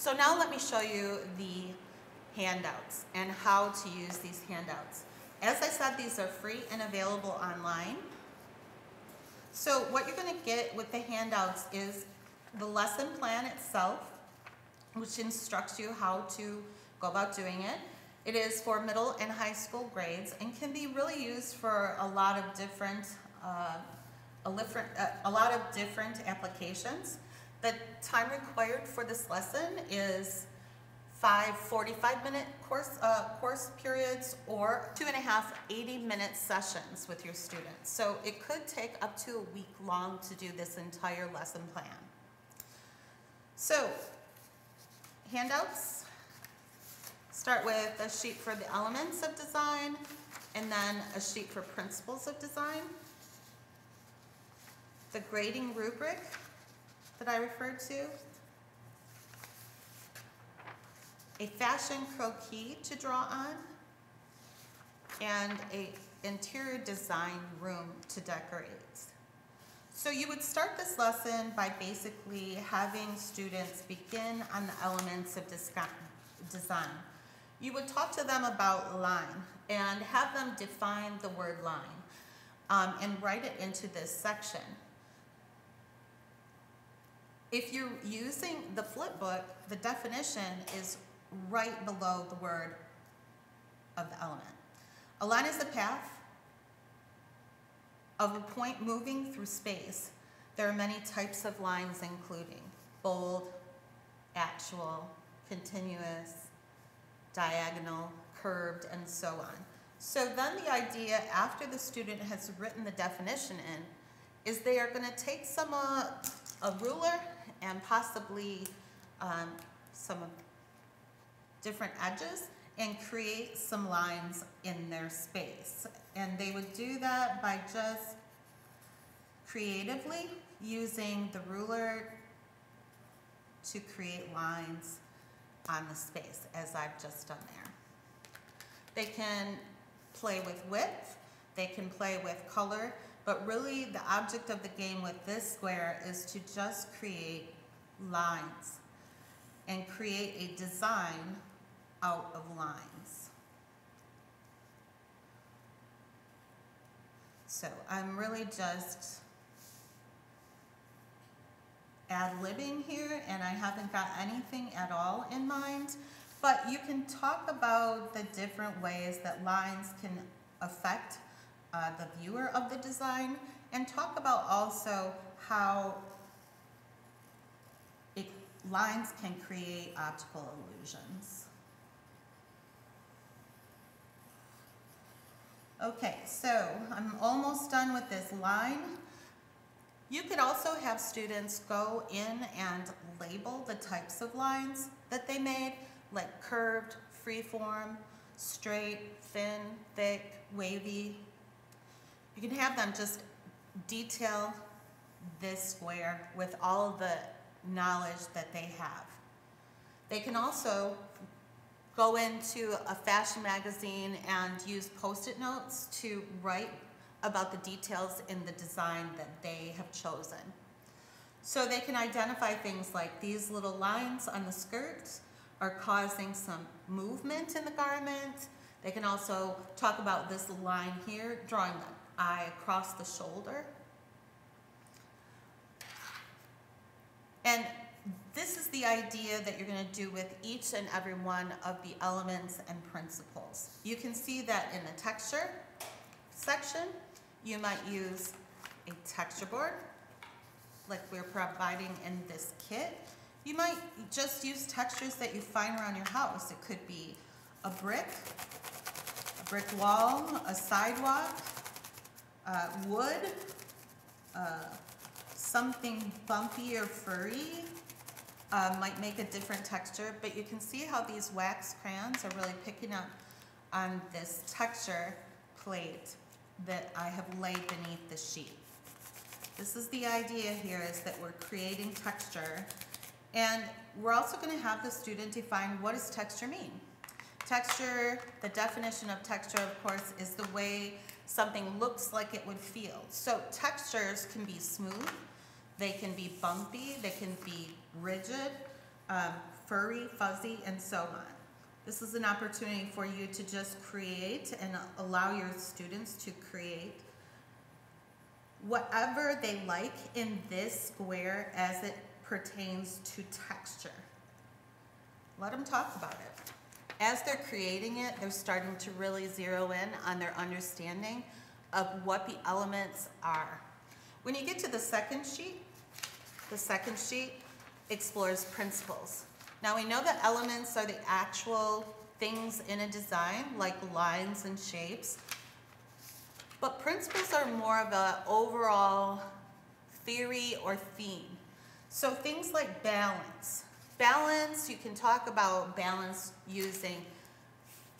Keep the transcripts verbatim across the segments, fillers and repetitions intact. So now let me show you the handouts and how to use these handouts. As I said, these are free and available online. So what you're going to get with the handouts is the lesson plan itself, which instructs you how to go about doing it. It is for middle and high school grades and can be really used for a lot of different, uh, a, different uh, a lot of different applications. The time required for this lesson is five forty-five minute course, uh, course periods or two and a half eighty minute sessions with your students. So it could take up to a week long to do this entire lesson plan. So handouts start with a sheet for the elements of design and then a sheet for principles of design. The grading rubric that I referred to, a fashion croquis to draw on, and an interior design room to decorate. So you would start this lesson by basically having students begin on the elements of design. You would talk to them about line and have them define the word line um, and write it into this section. If you're using the flip book, the definition is right below the word of the element. A line is the path of a point moving through space. There are many types of lines, including bold, actual, continuous, diagonal, curved, and so on. So then the idea, after the student has written the definition in, is they are going to take some uh, a ruler and possibly um, some different edges and create some lines in their space. And they would do that by just creatively using the ruler to create lines on the space, as I've just done there. They can play with width, they can play with color, but really the object of the game with this square is to just create lines and create a design out of lines. So I'm really just ad-libbing here, and I haven't got anything at all in mind, but you can talk about the different ways that lines can affect uh, the viewer of the design, and talk about also how it, lines can create optical illusions. Okay, so I'm almost done with this line. You could also have students go in and label the types of lines that they made, like curved, freeform, straight, thin, thick, wavy. You can have them just detail this square with all the knowledge that they have. They can also go into a fashion magazine and use post-it notes to write about the details in the design that they have chosen. So they can identify things like these little lines on the skirt are causing some movement in the garment. They can also talk about this line here, drawing the eye across the shoulder. And this is the idea that you're going to do with each and every one of the elements and principles. You can see that in the texture section, you might use a texture board like we're providing in this kit. You might just use textures that you find around your house. It could be a brick, a brick wall, a sidewalk, uh, wood, uh, something bumpy or furry uh, might make a different texture, but you can see how these wax crayons are really picking up on this texture plate that I have laid beneath the sheet. This is the idea here, is that we're creating texture, and we're also going to have the student define what does texture mean. Texture, the definition of texture, of course, is the way something looks like it would feel. So textures can be smooth, they can be bumpy, they can be rigid, um, furry, fuzzy, and so on. This is an opportunity for you to just create and allow your students to create whatever they like in this square as it pertains to texture. Let them talk about it. As they're creating it, they're starting to really zero in on their understanding of what the elements are. When you get to the second sheet, the second sheet explores principles. Now we know that elements are the actual things in a design, like lines and shapes, but principles are more of an overall theory or theme. So things like balance. Balance, you can talk about balance using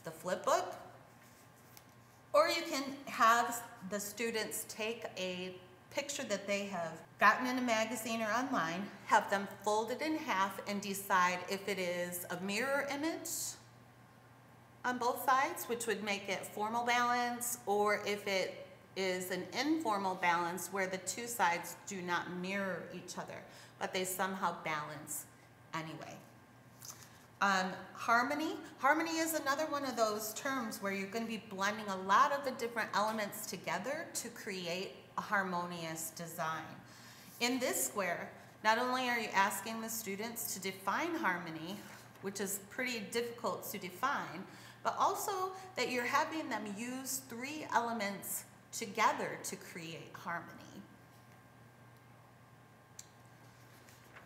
the flip book, or you can have the students take a picture that they have gotten in a magazine or online, have them folded in half and decide if it is a mirror image on both sides, which would make it formal balance, or if it is an informal balance where the two sides do not mirror each other, but they somehow balance anyway. Um, harmony. Harmony is another one of those terms where you're going to be blending a lot of the different elements together to create a harmonious design. In this square, not only are you asking the students to define harmony, which is pretty difficult to define, but also that you're having them use three elements together to create harmony.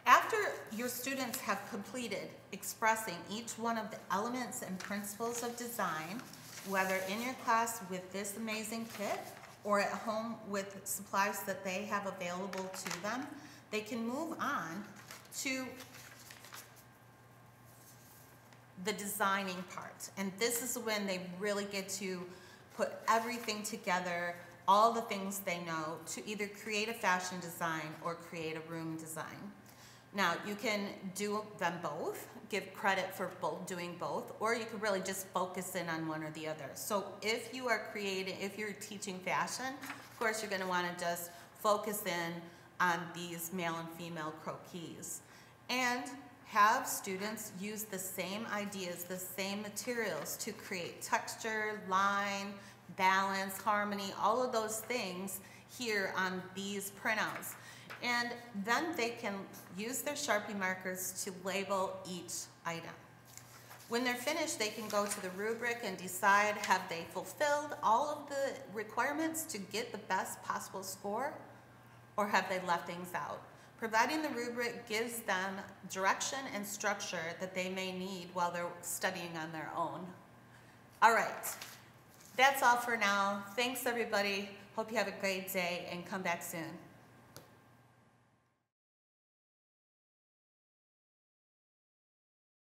After your students have completed expressing each one of the elements and principles of design, whether in your class with this amazing kit or at home with supplies that they have available to them, they can move on to the designing part. And this is when they really get to put everything together, all the things they know, to either create a fashion design or create a room design. Now, you can do them both, give credit for both doing both, or you could really just focus in on one or the other. So if you are creating, if you're teaching fashion, of course you're gonna wanna just focus in on these male and female croquis. And have students use the same ideas, the same materials to create texture, line, balance, harmony, all of those things here on these printouts. And then they can use their Sharpie markers to label each item. When they're finished, they can go to the rubric and decide, have they fulfilled all of the requirements to get the best possible score, or have they left things out? Providing the rubric gives them direction and structure that they may need while they're studying on their own. All right, that's all for now. Thanks everybody. Hope you have a great day and come back soon.